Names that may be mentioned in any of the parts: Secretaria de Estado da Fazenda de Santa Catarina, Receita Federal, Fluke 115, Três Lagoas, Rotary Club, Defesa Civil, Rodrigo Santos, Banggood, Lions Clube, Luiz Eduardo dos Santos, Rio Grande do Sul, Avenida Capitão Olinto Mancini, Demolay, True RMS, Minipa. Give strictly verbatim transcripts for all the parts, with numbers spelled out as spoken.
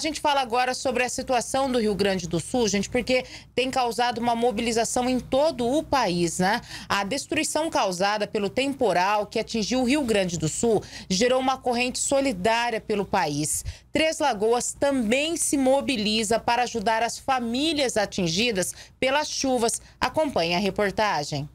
gente fala agora sobre a situação do Rio Grande do Sul, gente, porque tem causado uma mobilização em todo o país, né? A destruição causada pelo temporal que atingiu o Rio Grande do Sul gerou uma corrente solidária pelo país. Três Lagoas também se mobiliza para ajudar as famílias atingidas pelas chuvas. Acompanhe a reportagem.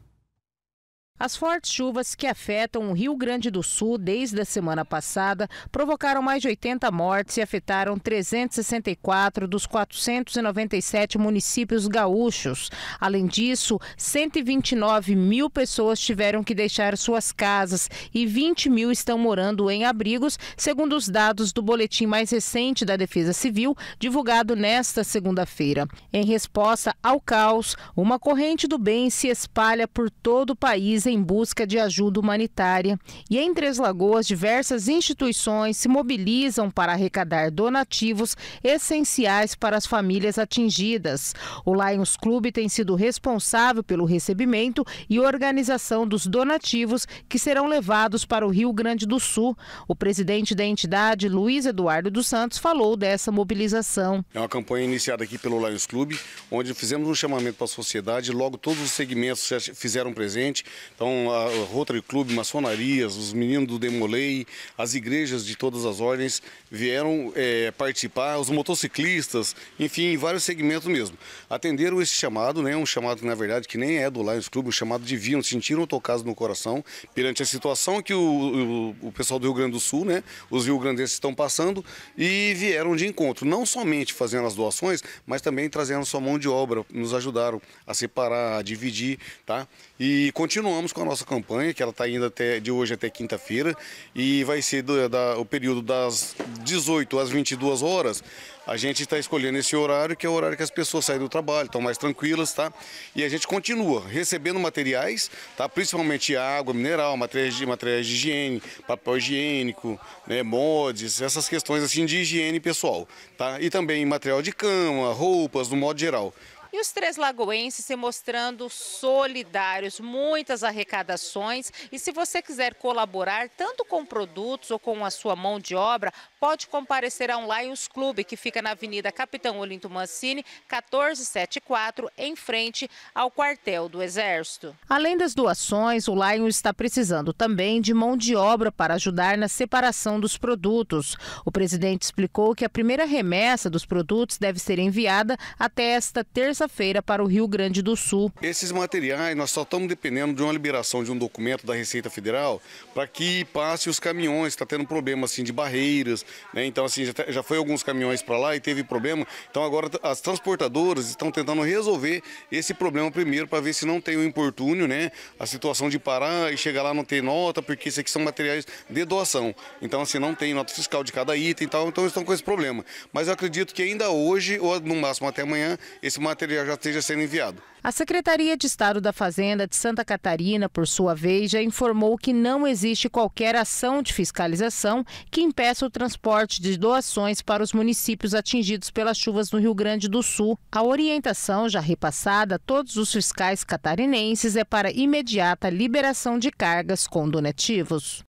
As fortes chuvas que afetam o Rio Grande do Sul desde a semana passada provocaram mais de oitenta mortes e afetaram trezentos e sessenta e quatro dos quatrocentos e noventa e sete municípios gaúchos. Além disso, cento e vinte e nove mil pessoas tiveram que deixar suas casas e vinte mil estão morando em abrigos, segundo os dados do boletim mais recente da Defesa Civil, divulgado nesta segunda-feira. Em resposta ao caos, uma corrente do bem se espalha por todo o país em busca de ajuda humanitária. E em Três Lagoas, diversas instituições se mobilizam para arrecadar donativos essenciais para as famílias atingidas. O Lions Clube tem sido responsável pelo recebimento e organização dos donativos que serão levados para o Rio Grande do Sul. O presidente da entidade, Luiz Eduardo dos Santos, falou dessa mobilização. É uma campanha iniciada aqui pelo Lions Clube, onde fizemos um chamamento para a sociedade, logo todos os segmentos já fizeram presente. Então, a Rotary Club, maçonarias, os meninos do Demolay, as igrejas de todas as ordens vieram é, participar, os motociclistas, enfim, vários segmentos mesmo. Atenderam esse chamado, né, um chamado que, na verdade, que nem é do Lions Club, um chamado divino, sentiram tocados no coração perante a situação que o, o, o pessoal do Rio Grande do Sul, né, os rio-grandenses estão passando, e vieram de encontro, não somente fazendo as doações, mas também trazendo sua mão de obra, nos ajudaram a separar, a dividir, tá? E continuamos com a nossa campanha, que ela está indo até, de hoje até quinta-feira, e vai ser do, da, o período das dezoito às vinte e duas horas. A gente está escolhendo esse horário, que é o horário que as pessoas saem do trabalho, estão mais tranquilas, tá? E a gente continua recebendo materiais, tá? Principalmente água, mineral, materiais de, materiais de higiene, papel higiênico, né? Mods, essas questões assim de higiene pessoal, tá? E também material de cama, roupas, no modo geral. E os três lagoenses se mostrando solidários, muitas arrecadações. E se você quiser colaborar tanto com produtos ou com a sua mão de obra, pode comparecer a um Lions Clube, que fica na Avenida Capitão Olinto Mancini, quatorze setenta e quatro, em frente ao quartel do Exército. Além das doações, o Lions está precisando também de mão de obra para ajudar na separação dos produtos. O presidente explicou que a primeira remessa dos produtos deve ser enviada até esta terça-feira feira para o Rio Grande do Sul. Esses materiais nós só estamos dependendo de uma liberação de um documento da Receita Federal para que passe os caminhões, está tendo problema assim de barreiras, né? Então assim, já, já foi alguns caminhões para lá e teve problema, então agora as transportadoras estão tentando resolver esse problema primeiro para ver se não tem o importúnio, né? A situação de parar e chegar lá não ter nota, porque isso aqui são materiais de doação, então assim, não tem nota fiscal de cada item e tal, então estão com esse problema. Mas eu acredito que ainda hoje ou no máximo até amanhã esse material já esteja sendo enviado. A Secretaria de Estado da Fazenda de Santa Catarina, por sua vez, já informou que não existe qualquer ação de fiscalização que impeça o transporte de doações para os municípios atingidos pelas chuvas no Rio Grande do Sul. A orientação já repassada a todos os fiscais catarinenses é para imediata liberação de cargas com donativos.